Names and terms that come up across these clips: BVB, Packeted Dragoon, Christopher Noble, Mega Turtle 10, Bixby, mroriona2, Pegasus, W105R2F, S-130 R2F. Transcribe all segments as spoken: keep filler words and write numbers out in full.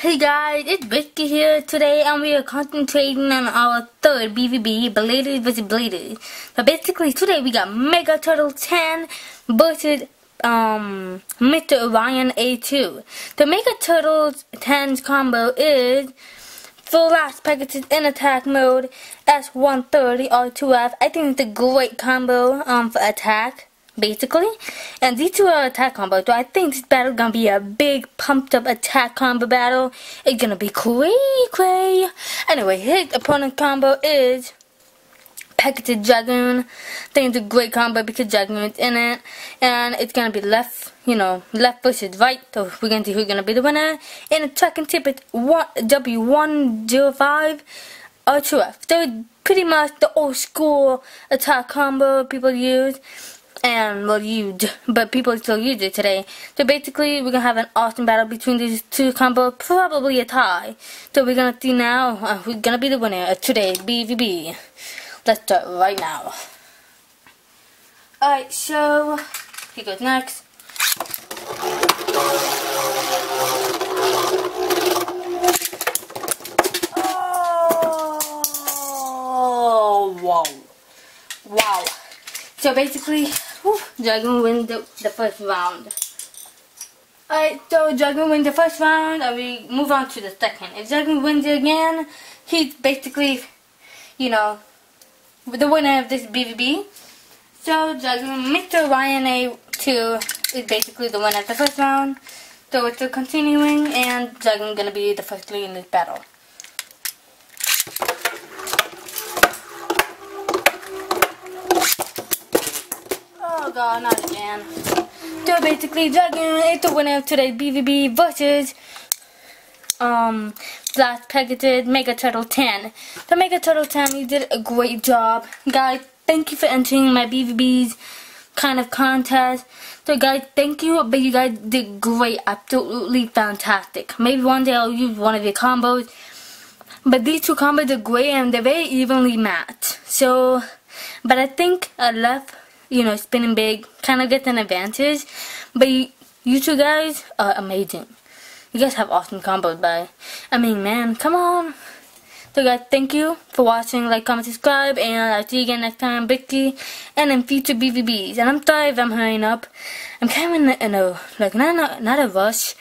Hey guys, it's Bixby here. Today and we are concentrating on our third B V B, Belated versus Belated. So basically today we got Mega Turtle ten versus um M R oriona two. The Mega Turtle ten's combo is full last Pegasus in attack mode, S one thirty R two F. I think it's a great combo um for attack. Basically, and these two are attack combo, so I think this battle gonna be a big pumped up attack combo battle. It's gonna be cray cray. Anyway, his opponent combo is Packeted Dragoon. I think it's a great combo because Dragoon is in it, and it's gonna be left, you know, left versus right. So we're gonna see who's gonna be the winner. And the tracking tip is W one oh five R two F. So it's pretty much the old school attack combo people use. And well used, but people still use it today. So basically, we're gonna have an awesome battle between these two combos, probably a tie. So we're gonna see now uh, who's gonna be the winner of today's B V B. Let's start right now. Alright, so here goes next. Oh, wow, wow. So basically, whew, Dragoon wins the, the first round. Alright, so Dragoon wins the first round and we move on to the second. If Dragoon wins it again, he's basically, you know, the winner of this B V B. So Dragoon, M R oriona two is basically the winner of the first round. So we're still continuing and Dragoon gonna be the first three in this battle. God, not again. So basically, Dragoon is the winner of today's B V B versus um, last Pegasus Mega Turtle ten. The Mega Turtle ten, you did a great job, guys. Thank you for entering my B V B's kind of contest. So guys, thank you, but you guys did great, absolutely fantastic. Maybe one day I'll use one of your combos, but these two combos are great and they're very evenly matched. So, but I think I left, you know, spinning big kind of gets an advantage, but you, you two guys are amazing. You guys have awesome combos, by I mean, man, come on. So guys, thank you for watching. Like, comment, subscribe, and I'll see you again next time, Bixby, and in future B V Bs. And I'm sorry if I'm hurrying up. I'm kind of in a, like, not, not, not a rush,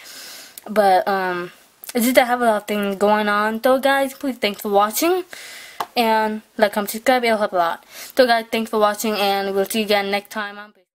but um, it's just I have a lot of things going on. So guys, please thanks for watching. And like, comment, subscribe, it'll help a lot. So guys, thanks for watching and we'll see you again next time.